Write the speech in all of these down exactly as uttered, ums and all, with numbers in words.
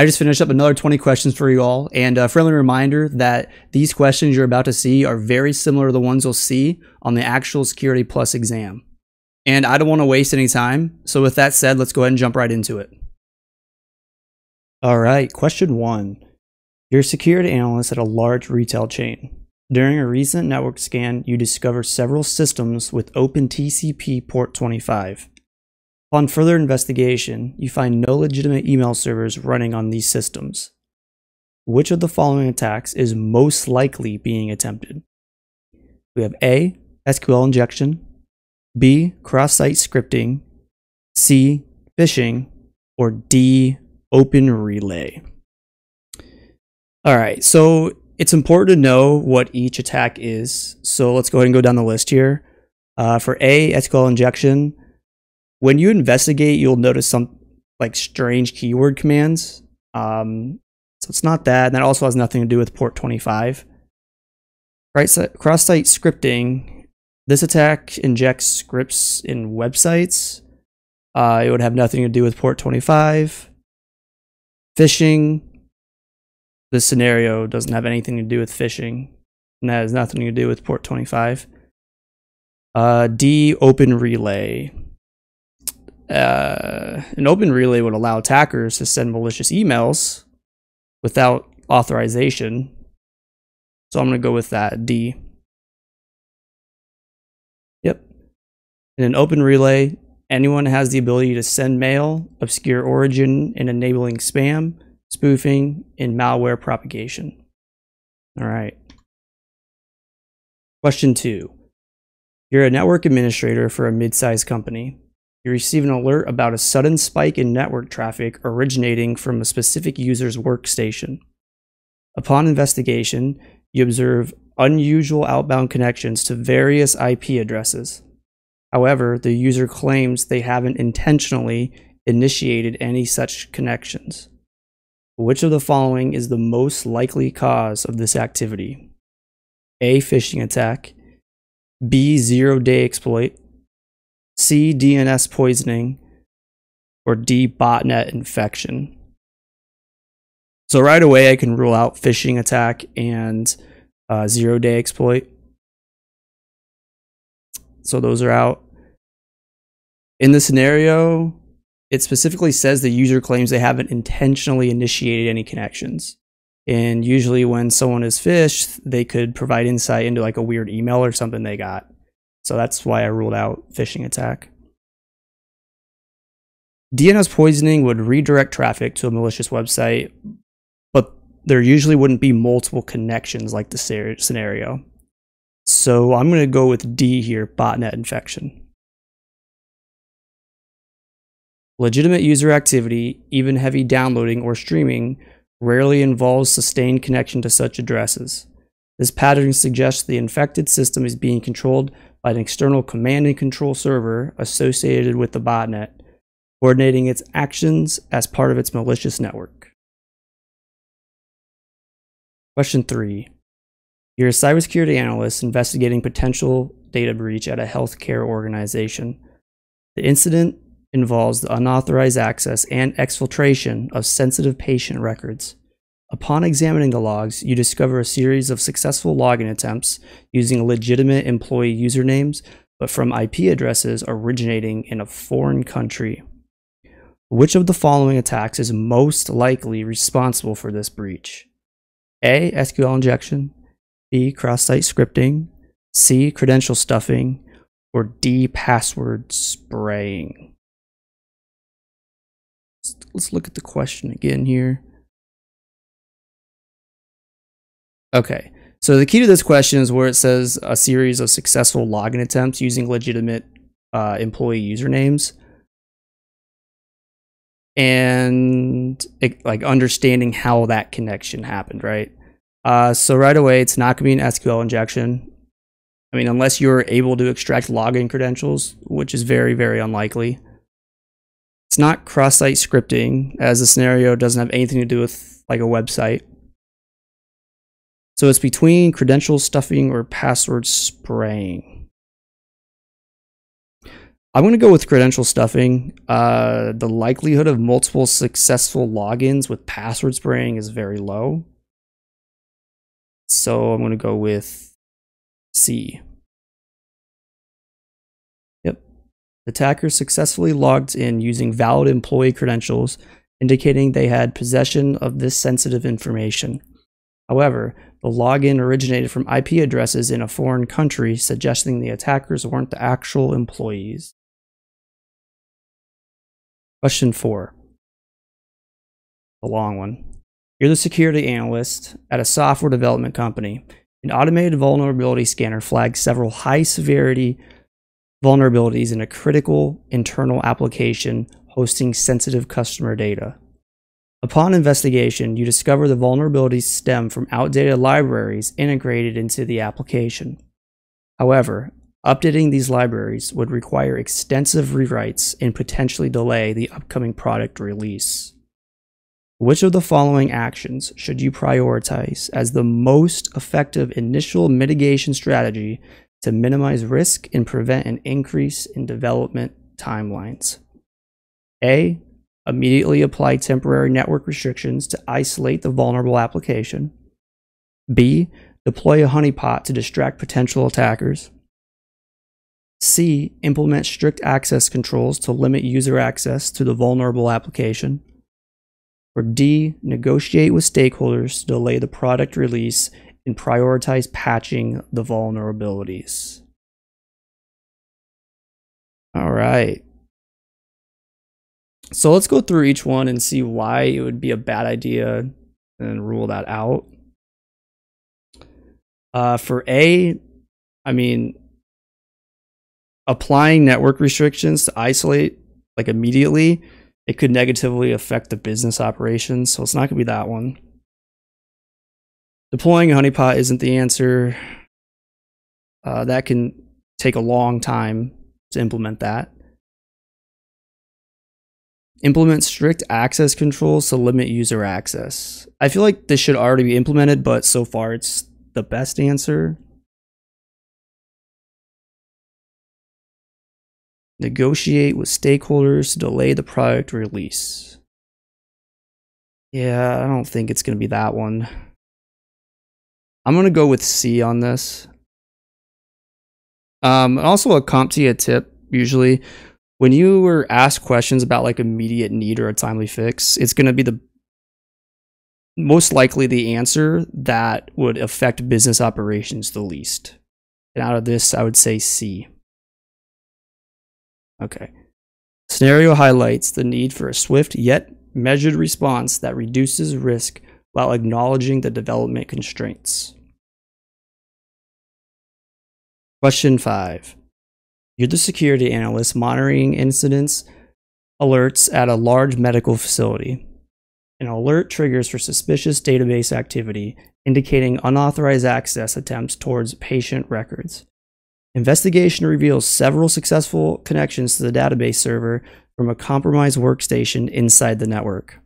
I just finished up another twenty questions for you all, and a friendly reminder that these questions you're about to see are very similar to the ones you'll see on the actual Security+ exam. And I don't want to waste any time, so with that said, let's go ahead and jump right into it. All right, question one. You're a security analyst at a large retail chain. During a recent network scan, you discover several systems with open T C P port twenty-five. Upon further investigation, you find no legitimate email servers running on these systems. Which of the following attacks is most likely being attempted? We have A, S Q L injection, B, cross-site scripting, C, phishing, or D, open relay. All right, so it's important to know what each attack is. So let's go ahead and go down the list here. Uh, for A, S Q L injection, when you investigate, you'll notice some like strange keyword commands. Um, so it's not that. And that also has nothing to do with port twenty-five. Right, so cross-site scripting. This attack injects scripts in websites. Uh, it would have nothing to do with port twenty-five. Phishing. This scenario doesn't have anything to do with phishing, and that has nothing to do with port twenty-five. Uh, D, open relay. Uh, an open relay would allow attackers to send malicious emails without authorization. So I'm going to go with that, D. Yep. In an open relay, anyone has the ability to send mail, obscure origin, and enabling spam, spoofing, and malware propagation. All right. Question two. You're a network administrator for a mid-sized company. You receive an alert about a sudden spike in network traffic originating from a specific user's workstation. Upon investigation, you observe unusual outbound connections to various I P addresses. However, the user claims they haven't intentionally initiated any such connections. Which of the following is the most likely cause of this activity? A, phishing attack, B, zero-day exploit, C, D N S poisoning, or D, botnet infection. So right away I can rule out phishing attack and uh, zero-day exploit. So those are out. In this scenario, it specifically says the user claims they haven't intentionally initiated any connections. And usually when someone is phished, they could provide insight into like a weird email or something they got. So that's why I ruled out phishing attack. D N S poisoning would redirect traffic to a malicious website, but there usually wouldn't be multiple connections like the scenario. So I'm going to go with D here, botnet infection. Legitimate user activity, even heavy downloading or streaming, rarely involves sustained connection to such addresses. This pattern suggests the infected system is being controlled by an external command and control server associated with the botnet, coordinating its actions as part of its malicious network. Question three. You're a cybersecurity analyst investigating potential data breach at a healthcare organization. The incident involves the unauthorized access and exfiltration of sensitive patient records. Upon examining the logs, you discover a series of successful login attempts using legitimate employee usernames, but from I P addresses originating in a foreign country. Which of the following attacks is most likely responsible for this breach? A, S Q L injection, B, cross-site scripting, C, credential stuffing, or D, password spraying. Let's look at the question again here. Okay, so the key to this question is where it says a series of successful login attempts using legitimate uh, employee usernames. And it, like understanding how that connection happened, right? Uh, so right away, it's not going to be an S Q L injection. I mean, unless you're able to extract login credentials, which is very, very unlikely. It's not cross-site scripting, as the scenario doesn't have anything to do with like a website. So it's between credential stuffing or password spraying. I'm going to go with credential stuffing. Uh, the likelihood of multiple successful logins with password spraying is very low. So I'm going to go with C. Yep. Attackers successfully logged in using valid employee credentials, indicating they had possession of this sensitive information. However, the login originated from I P addresses in a foreign country, suggesting the attackers weren't the actual employees. Question four. The long one. You're the security analyst at a software development company. An automated vulnerability scanner flags several high-severity vulnerabilities in a critical internal application hosting sensitive customer data. Upon investigation, you discover the vulnerabilities stem from outdated libraries integrated into the application. However, updating these libraries would require extensive rewrites and potentially delay the upcoming product release. Which of the following actions should you prioritize as the most effective initial mitigation strategy to minimize risk and prevent an increase in development timelines? A. Immediately apply temporary network restrictions to isolate the vulnerable application. B. Deploy a honeypot to distract potential attackers. C. Implement strict access controls to limit user access to the vulnerable application. Or D. Negotiate with stakeholders to delay the product release and prioritize patching the vulnerabilities. All right. So let's go through each one and see why it would be a bad idea and rule that out. Uh, for A, I mean, applying network restrictions to isolate, like immediately, it could negatively affect the business operations. So it's not going to be that one. Deploying a honeypot isn't the answer. Uh, that can take a long time to implement that. Implement strict access controls to limit user access. I feel like this should already be implemented, but so far it's the best answer. Negotiate with stakeholders to delay the product release. Yeah, I don't think it's going to be that one. I'm going to go with C on this. Um, also a CompTIA tip, usually. When you were asked questions about like immediate need or a timely fix, it's going to be the most likely the answer that would affect business operations the least. And out of this, I would say C. Okay. Scenario highlights the need for a swift yet measured response that reduces risk while acknowledging the development constraints. Question five. You're the security analyst monitoring incidents alerts at a large medical facility. An alert triggers for suspicious database activity, indicating unauthorized access attempts towards patient records. Investigation reveals several successful connections to the database server from a compromised workstation inside the network.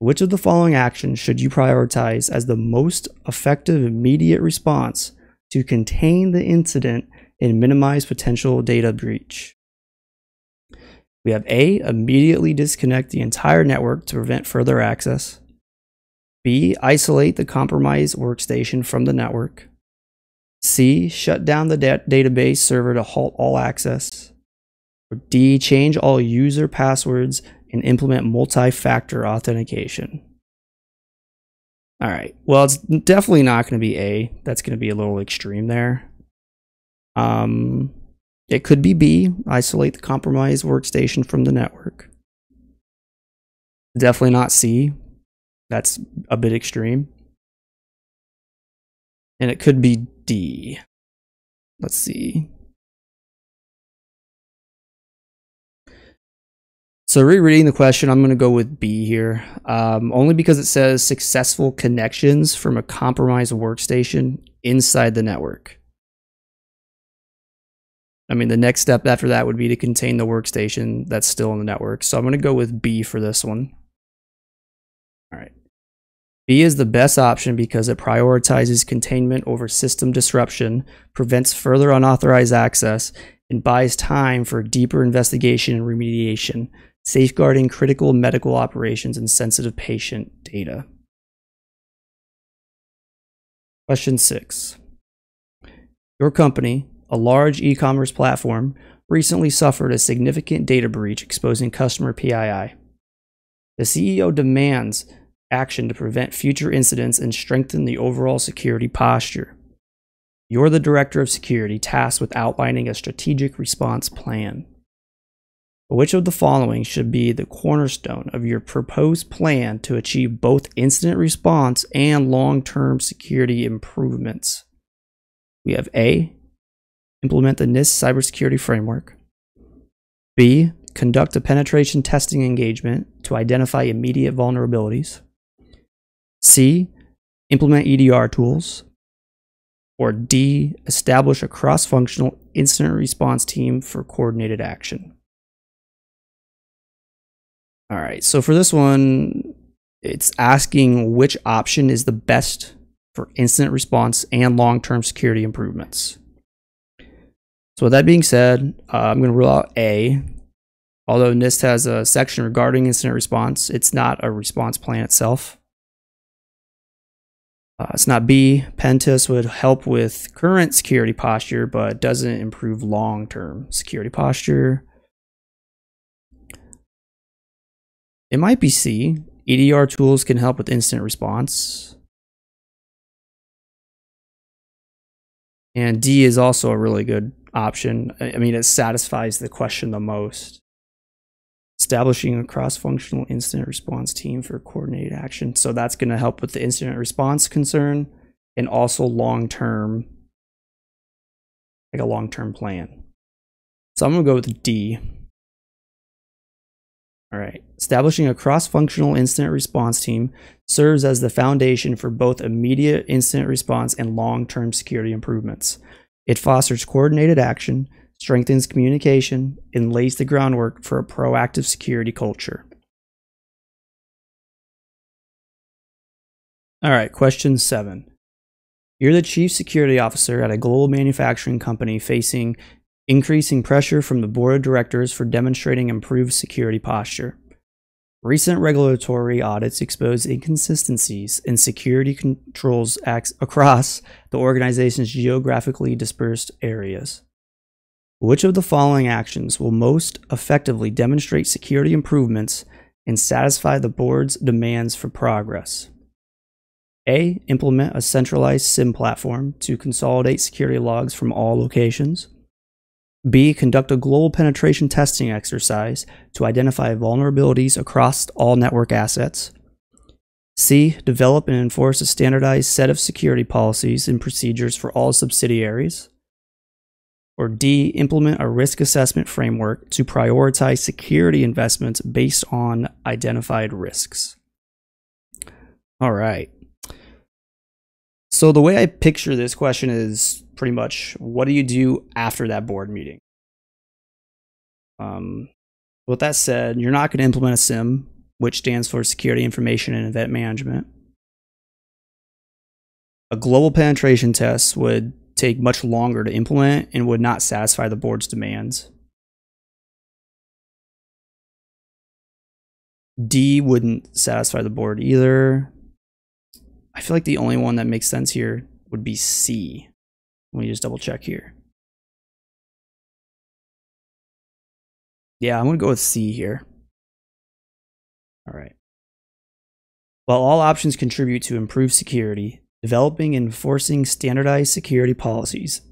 Which of the following actions should you prioritize as the most effective immediate response to contain the incident and minimize potential data breach? We have A, immediately disconnect the entire network to prevent further access. B, isolate the compromised workstation from the network. C, shut down the da- database server to halt all access. Or D, change all user passwords and implement multi-factor authentication. All right, well, it's definitely not going to be A. That's going to be a little extreme there. Um, it could be B, isolate the compromised workstation from the network. Definitely not C. That's a bit extreme. And it could be D. Let's see. So rereading the question, I'm going to go with B here, um, only because it says successful connections from a compromised workstation inside the network. I mean, the next step after that would be to contain the workstation that's still in the network. So I'm going to go with B for this one. All right. B is the best option because it prioritizes containment over system disruption, prevents further unauthorized access, and buys time for deeper investigation and remediation, safeguarding critical medical operations and sensitive patient data. Question six. Your company, a large e-commerce platform, recently suffered a significant data breach exposing customer P I I. The C E O demands action to prevent future incidents and strengthen the overall security posture. You're the director of security tasked with outlining a strategic response plan. But which of the following should be the cornerstone of your proposed plan to achieve both incident response and long-term security improvements? We have A, implement the NIST cybersecurity framework. B, conduct a penetration testing engagement to identify immediate vulnerabilities. C, implement E D R tools. Or D, establish a cross-functional incident response team for coordinated action. All right, so for this one, it's asking which option is the best for incident response and long-term security improvements. So with that being said, uh, I'm going to rule out A. Although NIST has a section regarding incident response, it's not a response plan itself. Uh, it's not B. Pen tests would help with current security posture, but doesn't improve long-term security posture. It might be C. E D R tools can help with incident response. And D is also a really good option. I mean, it satisfies the question the most. Establishing a cross-functional incident response team for coordinated action. So that's going to help with the incident response concern and also long-term, like a long-term plan. So I'm going to go with D. All right. Establishing a cross-functional incident response team serves as the foundation for both immediate incident response and long-term security improvements. It fosters coordinated action, strengthens communication, and lays the groundwork for a proactive security culture. All right, question seven. You're the chief security officer at a global manufacturing company facing increasing pressure from the board of directors for demonstrating improved security posture. Recent regulatory audits expose inconsistencies in security controls across the organization's geographically dispersed areas. Which of the following actions will most effectively demonstrate security improvements and satisfy the board's demands for progress? A. Implement a centralized SIM platform to consolidate security logs from all locations. B. Conduct a global penetration testing exercise to identify vulnerabilities across all network assets. C. Develop and enforce a standardized set of security policies and procedures for all subsidiaries. Or D. Implement a risk assessment framework to prioritize security investments based on identified risks. All right. So the way I picture this question is pretty much, what do you do after that board meeting? Um, with that said, you're not going to implement a SIM, which stands for Security Information and Event Management. A global penetration test would take much longer to implement and would not satisfy the board's demands. D wouldn't satisfy the board either. I feel like the only one that makes sense here would be C. Let me just double check here. Yeah, I'm going to go with C here. All right. While all options contribute to improved security, developing and enforcing standardized security policies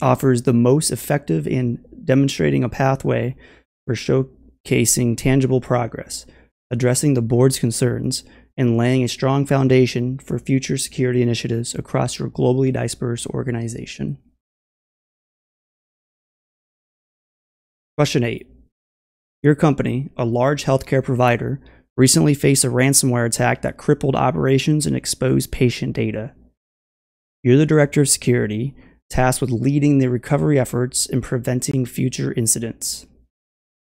offers the most effective in demonstrating a pathway for showcasing tangible progress, addressing the board's concerns, and laying a strong foundation for future security initiatives across your globally dispersed organization. Question eight. Your company, a large healthcare provider, recently faced a ransomware attack that crippled operations and exposed patient data. You're the director of security, tasked with leading the recovery efforts and preventing future incidents.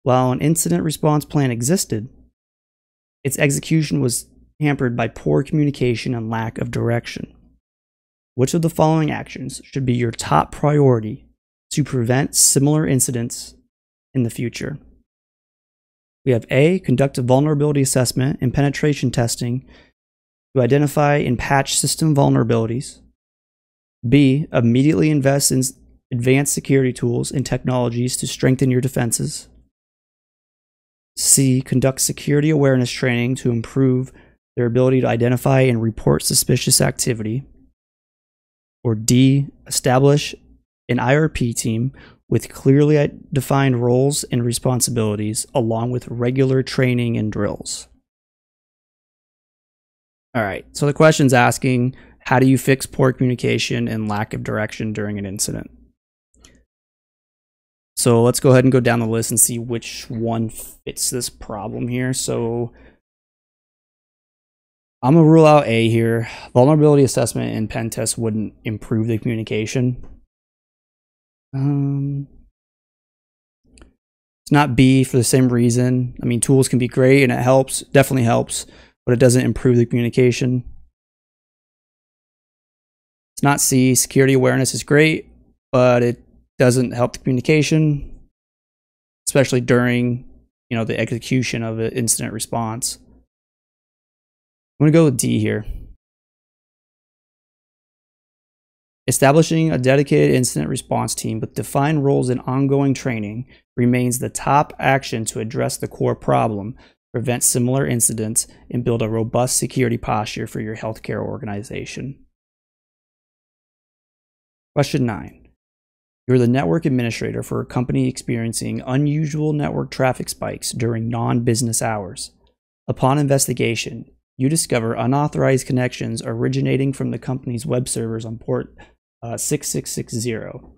While an incident response plan existed, its execution was hampered by poor communication and lack of direction. Which of the following actions should be your top priority to prevent similar incidents in the future? We have A, conduct a vulnerability assessment and penetration testing to identify and patch system vulnerabilities. B, immediately invest in advanced security tools and technologies to strengthen your defenses. C, conduct security awareness training to improve their ability to identify and report suspicious activity. Or D, establish an I R P team with clearly defined roles and responsibilities, along with regular training and drills. All right, so the question's asking, how do you fix poor communication and lack of direction during an incident? So let's go ahead and go down the list and see which one fits this problem here. So I'm gonna rule out A here. Vulnerability assessment and pen test wouldn't improve the communication. Um, it's not B for the same reason. I mean, tools can be great and it helps, definitely helps, but it doesn't improve the communication. It's not C, security awareness is great, but it doesn't help the communication, especially during, you know, the execution of an incident response. I'm gonna go with D here. Establishing a dedicated incident response team with defined roles and ongoing training remains the top action to address the core problem, prevent similar incidents, and build a robust security posture for your healthcare organization. Question nine. You're the network administrator for a company experiencing unusual network traffic spikes during non-business hours. Upon investigation, you discover unauthorized connections originating from the company's web servers on port uh, six six six zero,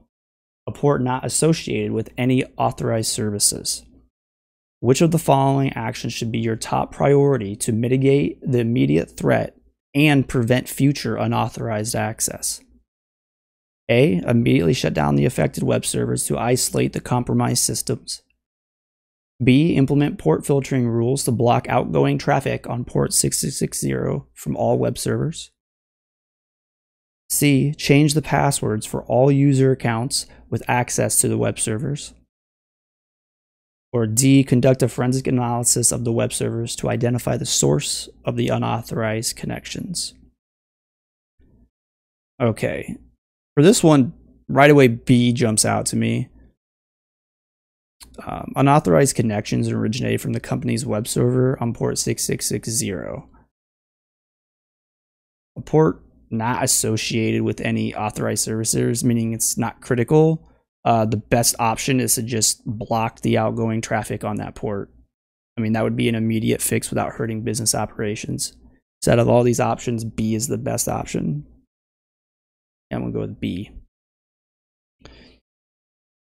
a port not associated with any authorized services. Which of the following actions should be your top priority to mitigate the immediate threat and prevent future unauthorized access? A, immediately shut down the affected web servers to isolate the compromised systems. B, implement port filtering rules to block outgoing traffic on port six six six zero from all web servers. C, change the passwords for all user accounts with access to the web servers. Or D, conduct a forensic analysis of the web servers to identify the source of the unauthorized connections. Okay, for this one, right away B jumps out to me. Um, unauthorized connections originated from the company's web server on port six six six zero. A port not associated with any authorized services, meaning it's not critical. Uh, the best option is to just block the outgoing traffic on that port. I mean, that would be an immediate fix without hurting business operations. So out of all these options, B is the best option. And we'll go with B.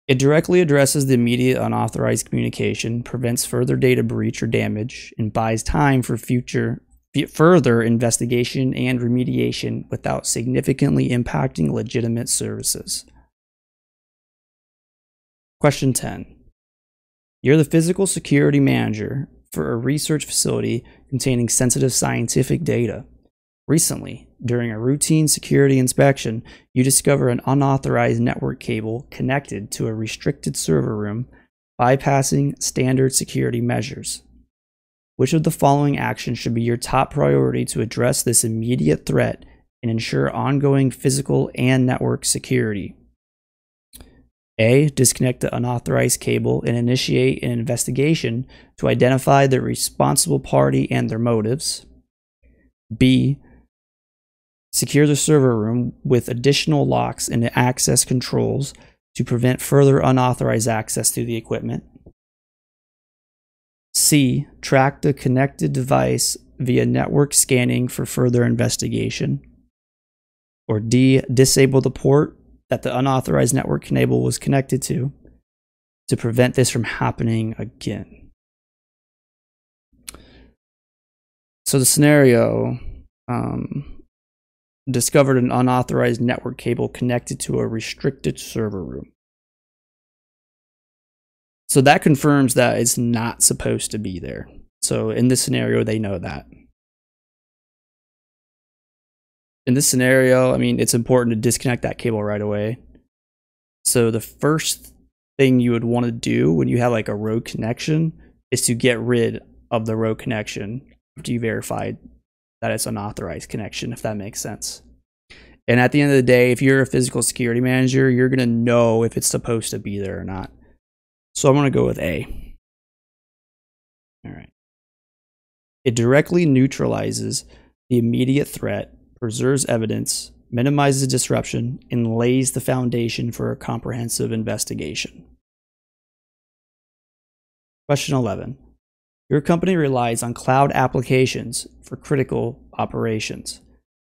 It directly addresses the immediate unauthorized communication, prevents further data breach or damage, and buys time for future further investigation and remediation without significantly impacting legitimate services. Question ten. You're the physical security manager for a research facility containing sensitive scientific data. Recently, during a routine security inspection, you discover an unauthorized network cable connected to a restricted server room, bypassing standard security measures. Which of the following actions should be your top priority to address this immediate threat and ensure ongoing physical and network security? A, disconnect the unauthorized cable and initiate an investigation to identify the responsible party and their motives. B, secure the server room with additional locks and access controls to prevent further unauthorized access to the equipment. C, track the connected device via network scanning for further investigation. Or D, disable the port that the unauthorized network cable was connected to to prevent this from happening again. So the scenario, um, discovered an unauthorized network cable connected to a restricted server room. So that confirms that it's not supposed to be there. So in this scenario, they know that. in this scenario, I mean, it's important to disconnect that cable right away. So the first thing you would want to do when you have like a rogue connection is to get rid of the rogue connection after you verify that it's an unauthorized connection, if that makes sense. And at the end of the day, if you're a physical security manager, you're going to know if it's supposed to be there or not. So I'm going to go with A. All right. It directly neutralizes the immediate threat, preserves evidence, minimizes disruption, and lays the foundation for a comprehensive investigation. Question eleven. Your company relies on cloud applications for critical operations.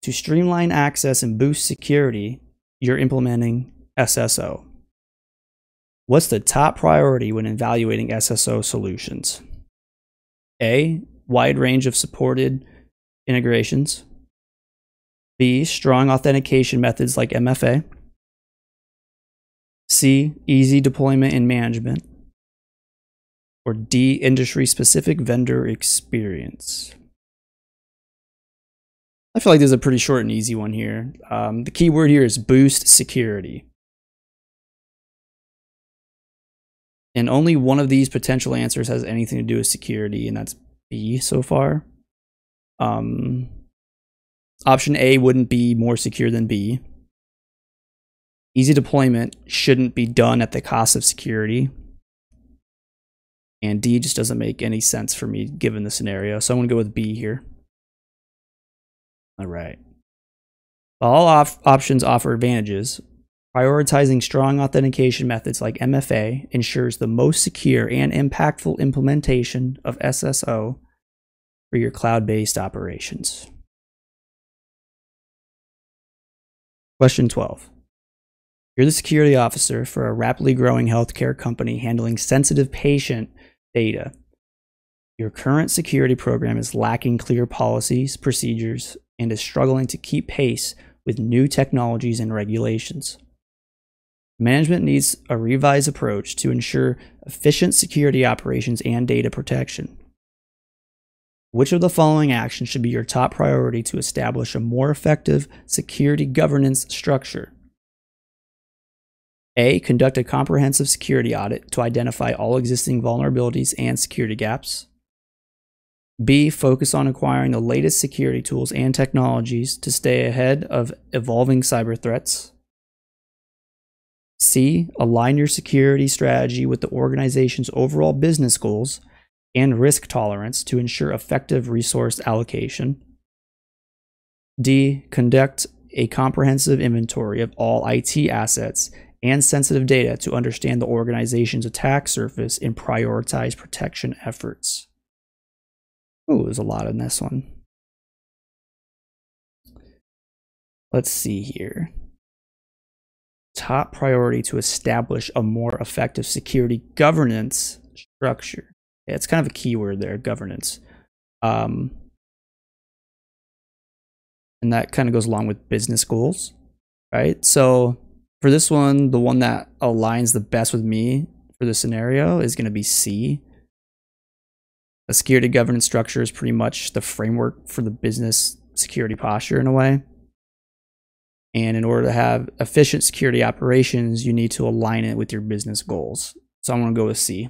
To streamline access and boost security, you're implementing S S O. What's the top priority when evaluating S S O solutions? A. Wide range of supported integrations. B. Strong authentication methods like M F A. C. Easy deployment and management. Or D. Industry-specific vendor experience. I feel like there's a pretty short and easy one here. Um, the key word here is boost security. And only one of these potential answers has anything to do with security, and that's B so far. Um, option A wouldn't be more secure than B. Easy deployment shouldn't be done at the cost of security. And D just doesn't make any sense for me given the scenario, so I'm going to go with B here. All right. All op options offer advantages. Prioritizing strong authentication methods like M F A ensures the most secure and impactful implementation of S S O for your cloud-based operations. Question twelve. You're the security officer for a rapidly growing healthcare company handling sensitive patient data. Your current security program is lacking clear policies, procedures, and is struggling to keep pace with new technologies and regulations. Management needs a revised approach to ensure efficient security operations and data protection. Which of the following actions should be your top priority to establish a more effective security governance structure? A. Conduct a comprehensive security audit to identify all existing vulnerabilities and security gaps. B. Focus on acquiring the latest security tools and technologies to stay ahead of evolving cyber threats. C. Align your security strategy with the organization's overall business goals and risk tolerance to ensure effective resource allocation. D. Conduct a comprehensive inventory of all I T assets and sensitive data to understand the organization's attack surface and prioritize protection efforts. Oh, there's a lot in this one. Let's see here. Top priority to establish a more effective security governance structure. Yeah, it's kind of a keyword there, governance. Um, and that kind of goes along with business goals, right? So for this one, the one that aligns the best with me for the scenario is going to be C. A security governance structure is pretty much the framework for the business security posture in a way. And in order to have efficient security operations, you need to align it with your business goals. So I'm going to go with C.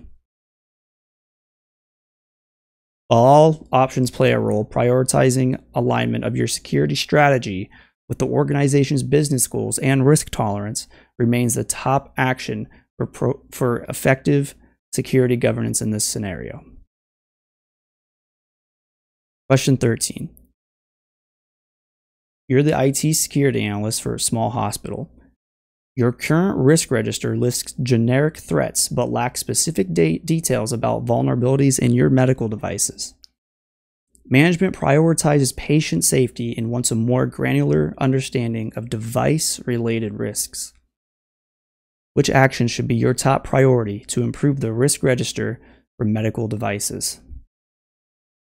All options play a role. Prioritizing alignment of your security strategy with the organization's business goals and risk tolerance remains the top action for, pro for effective security governance in this scenario. Question thirteen. You're the I T security analyst for a small hospital. Your current risk register lists generic threats but lacks specific de details about vulnerabilities in your medical devices. Management prioritizes patient safety and wants a more granular understanding of device-related risks. Which action should be your top priority to improve the risk register for medical devices?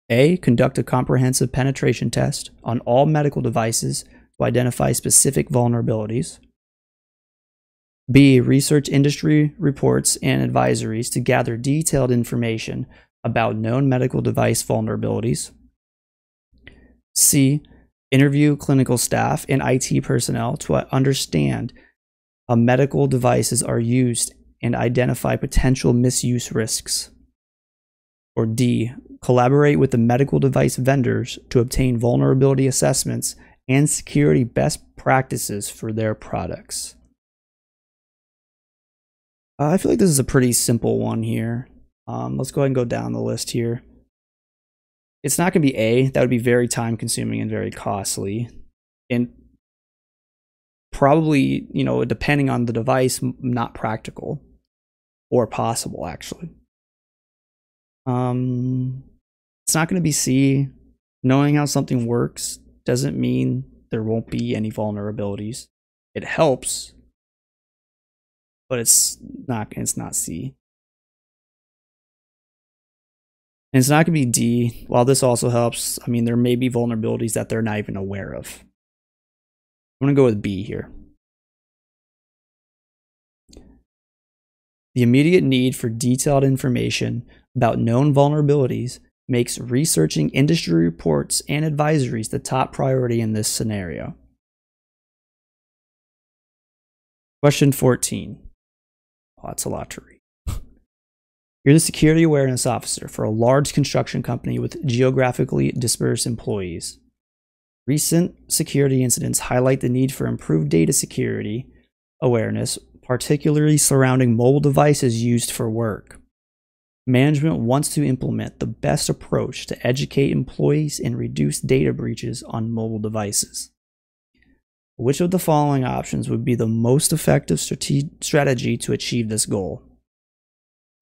A. Conduct a comprehensive penetration test on all medical devices to identify specific vulnerabilities. B. Research industry reports and advisories to gather detailed information about known medical device vulnerabilities. C. interview clinical staff and I T personnel to understand how medical devices are used and identify potential misuse risks. Or D, collaborate with the medical device vendors to obtain vulnerability assessments and security best practices for their products. Uh, I feel like this is a pretty simple one here. Um, let's go ahead and go down the list here. It's not going to be A. That would be very time consuming and very costly. And probably, you know, depending on the device, not practical or possible, actually. Um, it's not going to be C. Knowing how something works doesn't mean there won't be any vulnerabilities. It helps, but it's not, it's not C. And it's not going to be D. While this also helps, I mean, there may be vulnerabilities that they're not even aware of. I'm going to go with B here. The immediate need for detailed information about known vulnerabilities makes researching industry reports and advisories the top priority in this scenario. Question fourteen. Oh, that's a lot to read. You're the security awareness officer for a large construction company with geographically dispersed employees. Recent security incidents highlight the need for improved data security awareness, particularly surrounding mobile devices used for work. Management wants to implement the best approach to educate employees and reduce data breaches on mobile devices. Which of the following options would be the most effective strategy to achieve this goal?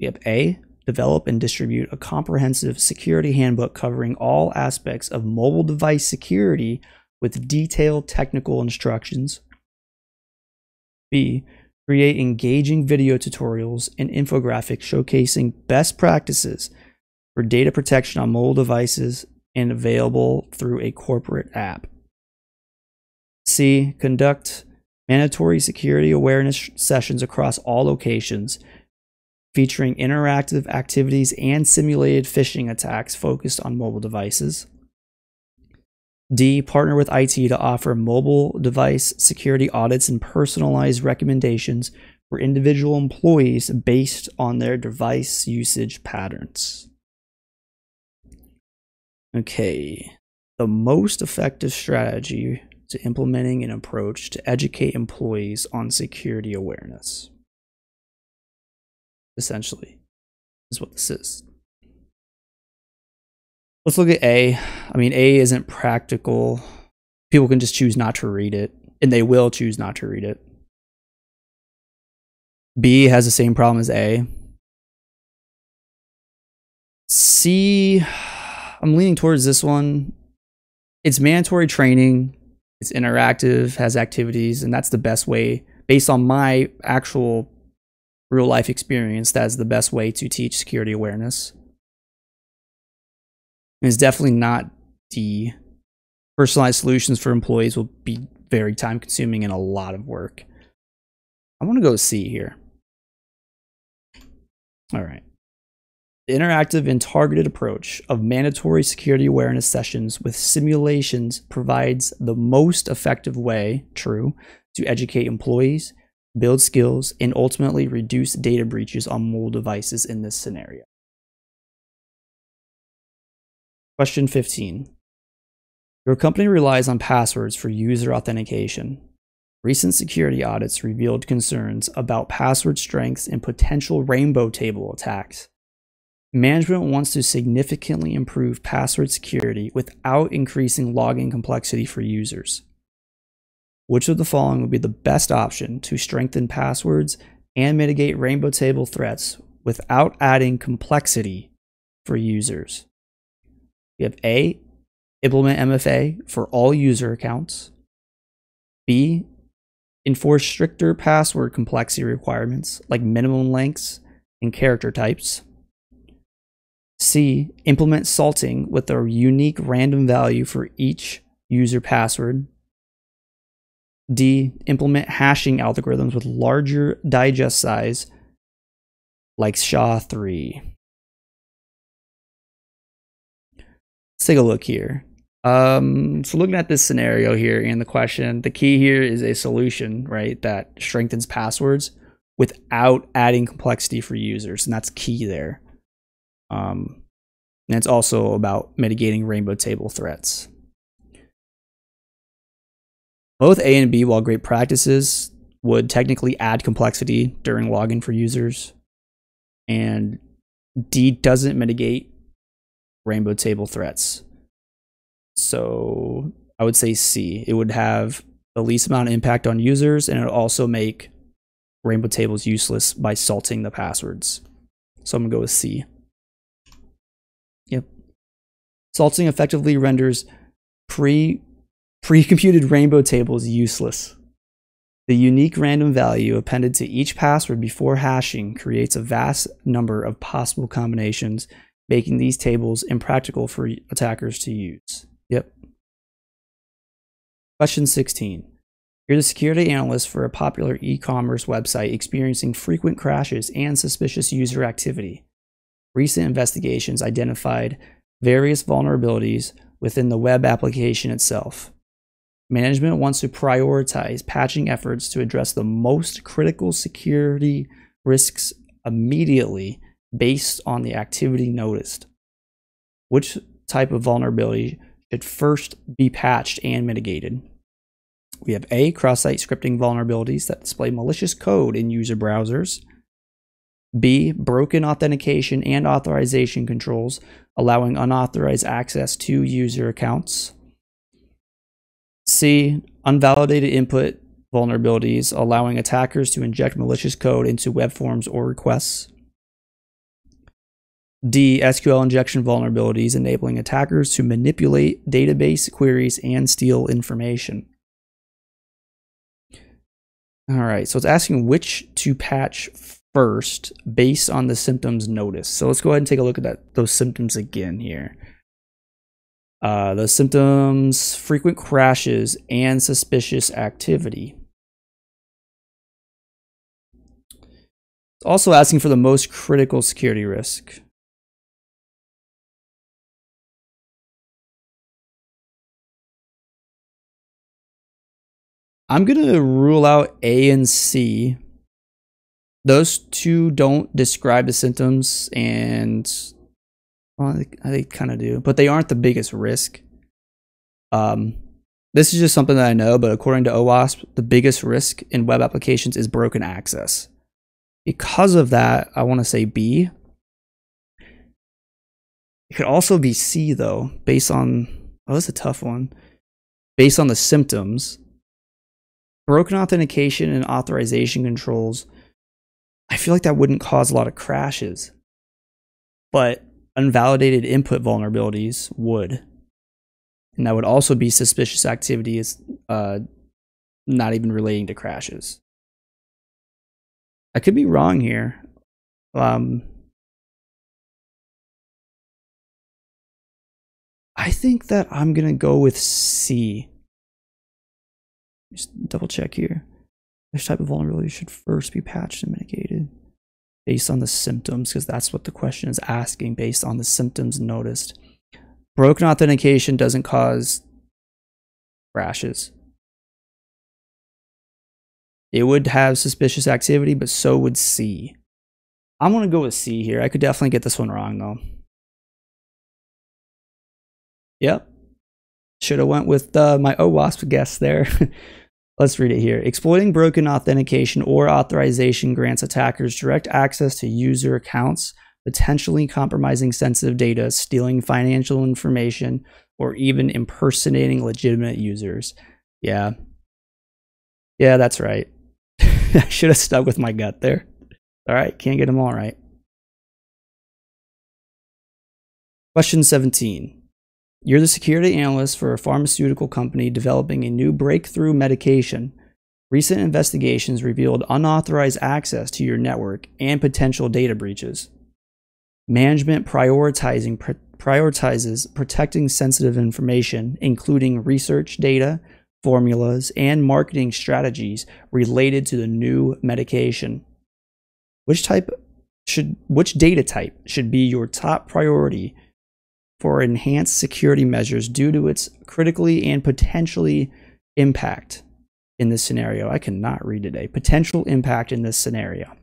We have A, develop and distribute a comprehensive security handbook covering all aspects of mobile device security with detailed technical instructions. B, create engaging video tutorials and infographics showcasing best practices for data protection on mobile devices and available through a corporate app. C, conduct mandatory security awareness sessions across all locations, featuring interactive activities and simulated phishing attacks focused on mobile devices. D, partner with I T to offer mobile device security audits and personalized recommendations for individual employees based on their device usage patterns. Okay, the most effective strategy to implementing an approach to educate employees on security awareness. Essentially, is what this is. Let's look at A. I mean, A isn't practical. People can just choose not to read it, and they will choose not to read it. B has the same problem as A. C, I'm leaning towards this one. It's mandatory training, it's interactive, has activities, and that's the best way, based on my actual real life experience, that's the best way to teach security awareness. And it's definitely not D. Personalized solutions for employees will be very time consuming and a lot of work. I'm going to go C here. All right. The interactive and targeted approach of mandatory security awareness sessions with simulations provides the most effective way, true, to educate employees, build skills, and ultimately reduce data breaches on mobile devices in this scenario. Question fifteen. Your company relies on passwords for user authentication. Recent security audits revealed concerns about password strengths and potential rainbow table attacks. Management wants to significantly improve password security without increasing login complexity for users. Which of the following would be the best option to strengthen passwords and mitigate rainbow table threats without adding complexity for users? We have A, implement M F A for all user accounts. B, enforce stricter password complexity requirements like minimum lengths and character types. C, implement salting with a unique random value for each user password. D, implement hashing algorithms with larger digest size like S H A three. Let's take a look here. Um, so looking at this scenario here and the question, the key here is a solution, right, that strengthens passwords without adding complexity for users, and that's key there. Um, and it's also about mitigating rainbow table threats. Both A and B, while great practices, would technically add complexity during login for users, and D doesn't mitigate rainbow table threats. So I would say C. It would have the least amount of impact on users, and it would also make rainbow tables useless by salting the passwords. So I'm gonna go with C. Yep. Salting effectively renders pre pre-computed rainbow tables useless. The unique random value appended to each password before hashing creates a vast number of possible combinations, making these tables impractical for attackers to use. Yep. Question sixteen. You're the security analyst for a popular e-commerce website experiencing frequent crashes and suspicious user activity. Recent investigations identified various vulnerabilities within the web application itself. Management wants to prioritize patching efforts to address the most critical security risks immediately based on the activity noticed. Which type of vulnerability should first be patched and mitigated? We have A, cross-site scripting vulnerabilities that display malicious code in user browsers. B, broken authentication and authorization controls, allowing unauthorized access to user accounts. C, unvalidated input vulnerabilities, allowing attackers to inject malicious code into web forms or requests. D, S Q L injection vulnerabilities, enabling attackers to manipulate database queries and steal information. All right, so it's asking which to patch first based on the symptoms noticed. So let's go ahead and take a look at that, those symptoms again here. Uh, those symptoms, frequent crashes, and suspicious activity. It's also asking for the most critical security risk. I'm going to rule out A and C. Those two don't describe the symptoms, and well, they, they kind of do, but they aren't the biggest risk. Um, this is just something that I know, but according to OWASP, the biggest risk in web applications is broken access. Because of that, I want to say B. It could also be C, though, based on, oh, that's a tough one, based on the symptoms. Broken authentication and authorization controls, I feel like that wouldn't cause a lot of crashes, but unvalidated input vulnerabilities would. And that would also be suspicious activities, uh, not even relating to crashes. I could be wrong here. Um, I think that I'm going to go with C. Just double check here. Which type of vulnerability should first be patched and mitigated based on the symptoms? Because that's what the question is asking, based on the symptoms noticed. Broken authentication doesn't cause crashes. It would have suspicious activity, but so would C. I'm going to go with C here. I could definitely get this one wrong, though. Yep. Should have went with uh, my OWASP guess there. Let's read it here. Exploiting broken authentication or authorization grants attackers direct access to user accounts, potentially compromising sensitive data, stealing financial information, or even impersonating legitimate users. Yeah. Yeah, that's right. I should have stuck with my gut there. All right, can't get them all right. Question seventeen. You're the security analyst for a pharmaceutical company developing a new breakthrough medication. Recent investigations revealed unauthorized access to your network and potential data breaches. Management prioritizing, prioritizes protecting sensitive information, including research data, formulas, and marketing strategies related to the new medication. Which type should, which data type should be your top priority for enhanced security measures due to its critically and potentially impact in this scenario. I cannot read today. Potential impact in this scenario.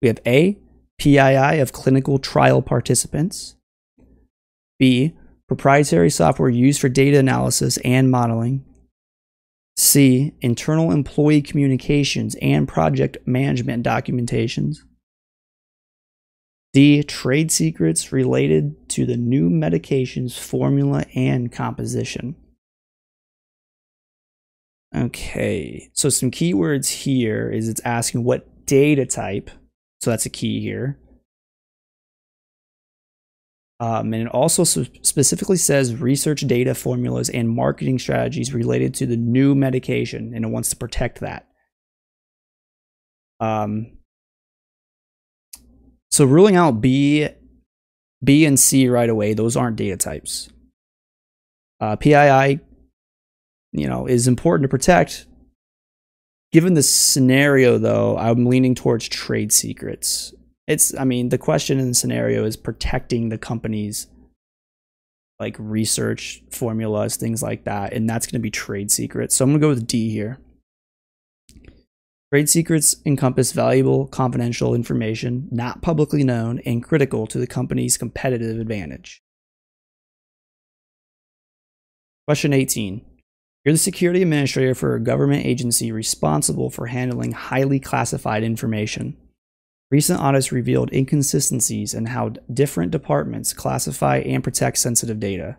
We have A, P I I of clinical trial participants. B, proprietary software used for data analysis and modeling. C, internal employee communications and project management documentations. D, trade secrets related to the new medication's formula and composition. Okay, so some keywords here is it's asking what data type, so that's a key here. Um, and it also specifically says research data formulas and marketing strategies related to the new medication, and it wants to protect that. Um, so ruling out B, B and C right away, those aren't data types. Uh, P I I, you know, is important to protect. Given the scenario, though, I'm leaning towards trade secrets. It's, I mean, the question in the scenario is protecting the company's like research formulas, things like that. And that's going to be trade secrets. So I'm going to go with D here. Trade secrets encompass valuable, confidential information, not publicly known and critical to the company's competitive advantage. Question eighteen. You're the security administrator for a government agency responsible for handling highly classified information. Recent audits revealed inconsistencies in how different departments classify and protect sensitive data.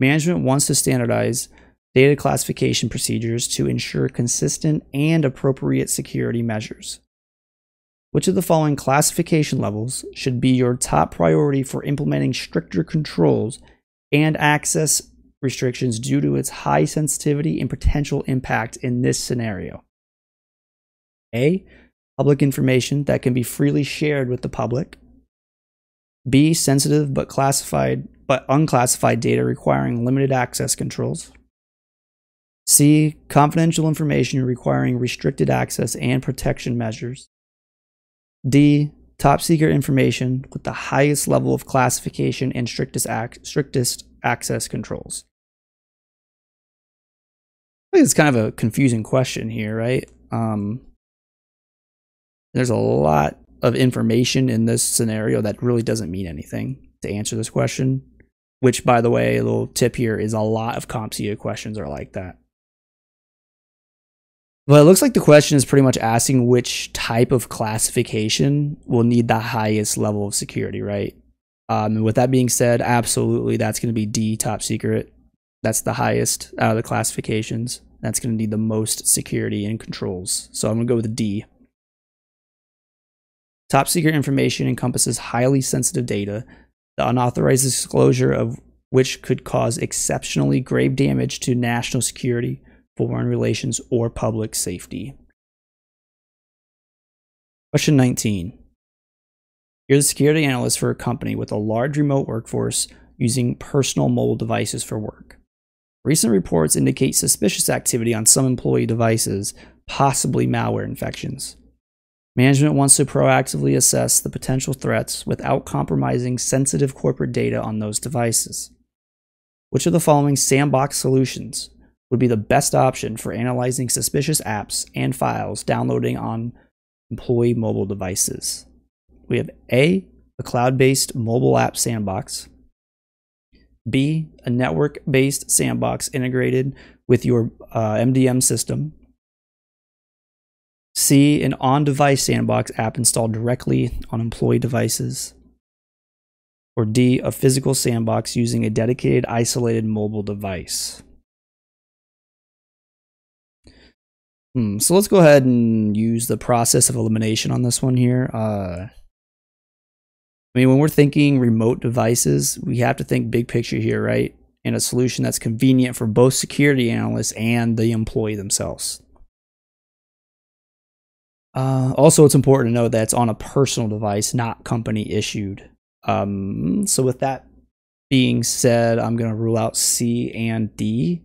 Management wants to standardize data classification procedures to ensure consistent and appropriate security measures. Which of the following classification levels should be your top priority for implementing stricter controls and access restrictions due to its high sensitivity and potential impact in this scenario? A, public information that can be freely shared with the public. B, sensitive but classified but unclassified data requiring limited access controls. C, confidential information requiring restricted access and protection measures. D, top secret information with the highest level of classification and strictest ac- strictest access controls. I think it's kind of a confusing question here, right? Um, There's a lot of information in this scenario that really doesn't mean anything to answer this question, which, by the way, a little tip here is a lot of CompTIA questions are like that. Well, it looks like the question is pretty much asking which type of classification will need the highest level of security, right? Um, and with that being said, absolutely, that's going to be D, top secret. That's the highest out of the classifications. That's going to need the most security and controls. So I'm going to go with D. Top secret information encompasses highly sensitive data, the unauthorized disclosure of which could cause exceptionally grave damage to national security, foreign relations, or public safety. Question nineteen. You're the security analyst for a company with a large remote workforce using personal mobile devices for work. Recent reports indicate suspicious activity on some employee devices, possibly malware infections. Management wants to proactively assess the potential threats without compromising sensitive corporate data on those devices. Which of the following sandbox solutions would be the best option for analyzing suspicious apps and files downloading on employee mobile devices? We have A, a cloud-based mobile app sandbox. B, a network-based sandbox integrated with your uh, M D M system. C, an on-device sandbox app installed directly on employee devices. Or D, a physical sandbox using a dedicated, isolated mobile device. Hmm, so let's go ahead and use the process of elimination on this one here. Uh, I mean, when we're thinking remote devices, we have to think big picture here, right? And a solution that's convenient for both security analysts and the employee themselves. Uh, also, it's important to know that it's on a personal device, not company issued. Um, so with that being said, I'm going to rule out C and D.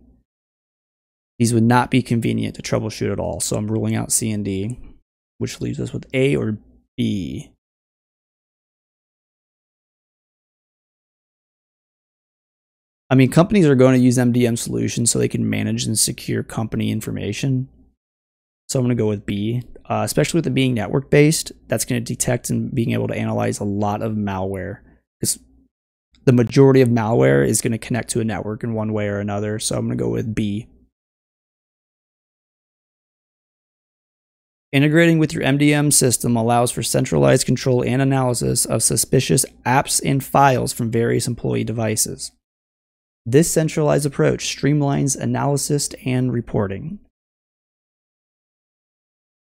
These would not be convenient to troubleshoot at all. So I'm ruling out C and D, which leaves us with A or B. I mean, companies are going to use M D M solutions so they can manage and secure company information. So I'm going to go with B, uh, especially with it being network based. That's going to detect and being able to analyze a lot of malware, because the majority of malware is going to connect to a network in one way or another. So I'm going to go with B. Integrating with your M D M system allows for centralized control and analysis of suspicious apps and files from various employee devices. This centralized approach streamlines analysis and reporting.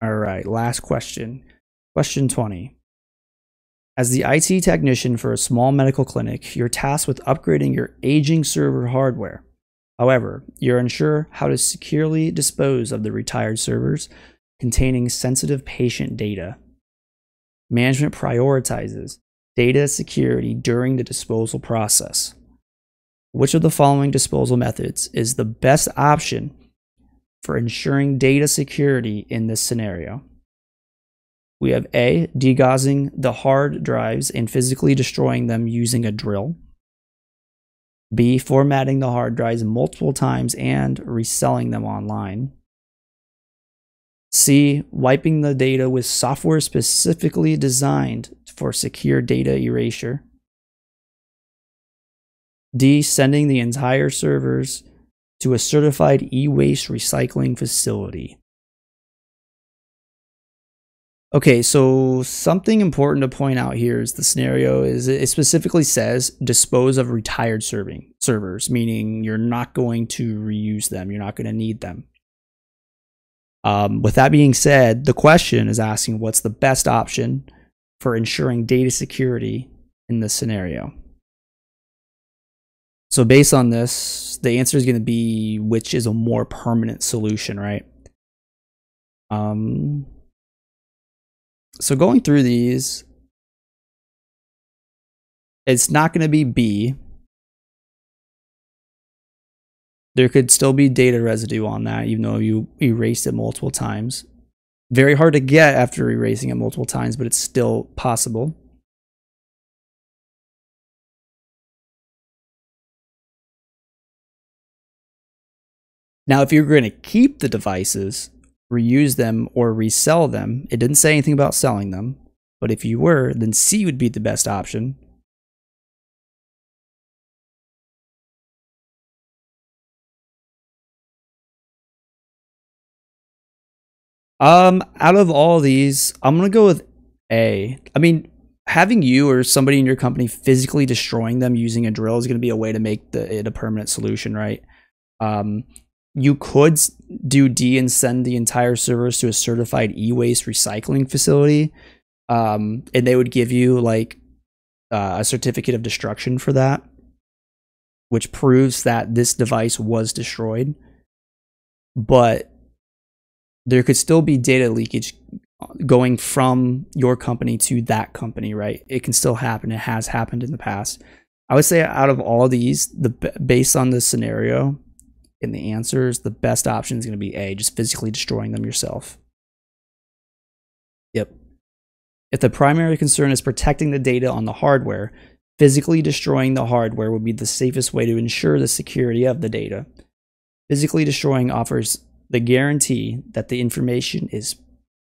All right, last question. Question twenty. As the I T technician for a small medical clinic, you're tasked with upgrading your aging server hardware. However, you're unsure how to securely dispose of the retired servers containing sensitive patient data. Management prioritizes data security during the disposal process. Which of the following disposal methods is the best option for ensuring data security in this scenario? We have A, degaussing the hard drives and physically destroying them using a drill. B, formatting the hard drives multiple times and reselling them online. C, wiping the data with software specifically designed for secure data erasure. D, sending the entire servers to a certified e-waste recycling facility. Okay, so something important to point out here is the scenario is it specifically says dispose of retired serving servers, meaning you're not going to reuse them. You're not going to need them. Um, with that being said, the question is asking what's the best option for ensuring data security in this scenario. So based on this, the answer is going to be which is a more permanent solution, right? Um, so going through these, it's not going to be B. There could still be data residue on that, even though you erased it multiple times. Very hard to get after erasing it multiple times, but it's still possible. Now, if you're going to keep the devices, reuse them, or resell them, it didn't say anything about selling them, but if you were, then C would be the best option. Um, out of all these, I'm going to go with A. I mean, having you or somebody in your company physically destroying them using a drill is going to be a way to make the, it a permanent solution, right? Um, you could do D and send the entire servers to a certified e-waste recycling facility. Um, and they would give you like uh, a certificate of destruction for that, which proves that this device was destroyed. But there could still be data leakage going from your company to that company, right? It can still happen. It has happened in the past. I would say out of all these, the based on the scenario and the answers, the best option is going to be A, just physically destroying them yourself. Yep. If the primary concern is protecting the data on the hardware, physically destroying the hardware would be the safest way to ensure the security of the data. Physically destroying offers the guarantee that the information is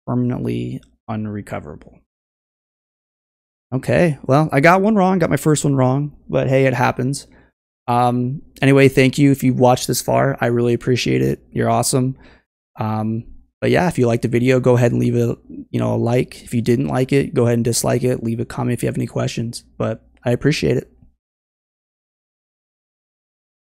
permanently unrecoverable. Okay, well, I got one wrong, got my first one wrong, but hey, it happens. Um, anyway, thank you if you've watched this far. I really appreciate it. You're awesome. Um, but yeah, if you liked the video, go ahead and leave a, you know, a like. If you didn't like it, go ahead and dislike it. Leave a comment if you have any questions, but I appreciate it.